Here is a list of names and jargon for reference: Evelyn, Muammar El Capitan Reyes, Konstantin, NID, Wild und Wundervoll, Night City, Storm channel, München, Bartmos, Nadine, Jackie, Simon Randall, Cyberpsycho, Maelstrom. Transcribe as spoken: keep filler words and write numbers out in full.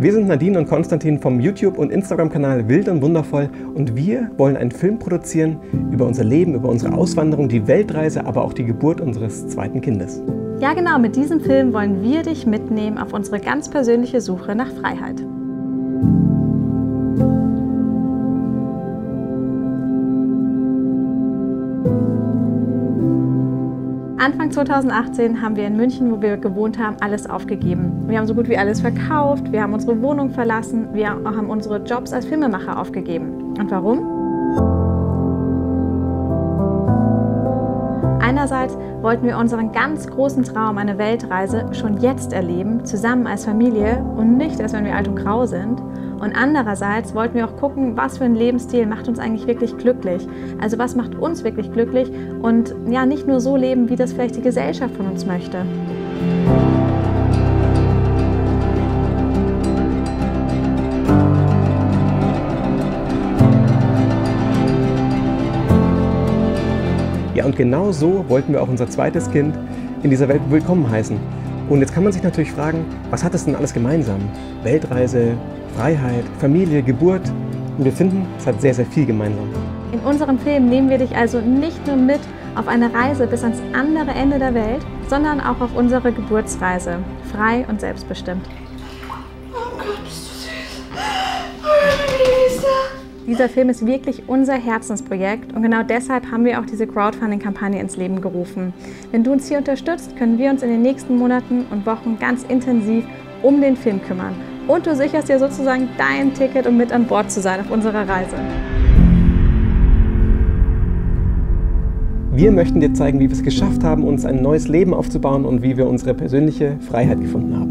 Wir sind Nadine und Konstantin vom YouTube- und Instagram-Kanal Wild und Wundervoll und wir wollen einen Film produzieren über unser Leben, über unsere Auswanderung, die Weltreise, aber auch die Geburt unseres zweiten Kindes. Ja genau, mit diesem Film wollen wir dich mitnehmen auf unsere ganz persönliche Suche nach Freiheit. Anfang zweitausendachtzehn haben wir in München, wo wir gewohnt haben, alles aufgegeben. Wir haben so gut wie alles verkauft, wir haben unsere Wohnung verlassen, wir haben unsere Jobs als Filmemacher aufgegeben. Und warum? Einerseits wollten wir unseren ganz großen Traum, eine Weltreise, schon jetzt erleben, zusammen als Familie und nicht erst, wenn wir alt und grau sind. Und andererseits wollten wir auch gucken, was für ein Lebensstil macht uns eigentlich wirklich glücklich. Also was macht uns wirklich glücklich und ja, nicht nur so leben, wie das vielleicht die Gesellschaft von uns möchte. Ja, und genau so wollten wir auch unser zweites Kind in dieser Welt willkommen heißen. Und jetzt kann man sich natürlich fragen, was hat es denn alles gemeinsam? Weltreise, Freiheit, Familie, Geburt. Und wir finden, es hat sehr, sehr viel gemeinsam. In unserem Film nehmen wir dich also nicht nur mit auf eine Reise bis ans andere Ende der Welt, sondern auch auf unsere Geburtsreise. Frei und selbstbestimmt. Oh Gott, bist du süß. Oh, Lisa. Dieser Film ist wirklich unser Herzensprojekt und genau deshalb haben wir auch diese Crowdfunding-Kampagne ins Leben gerufen. Wenn du uns hier unterstützt, können wir uns in den nächsten Monaten und Wochen ganz intensiv um den Film kümmern. Und du sicherst dir sozusagen dein Ticket, um mit an Bord zu sein auf unserer Reise. Wir möchten dir zeigen, wie wir es geschafft haben, uns ein neues Leben aufzubauen und wie wir unsere persönliche Freiheit gefunden haben.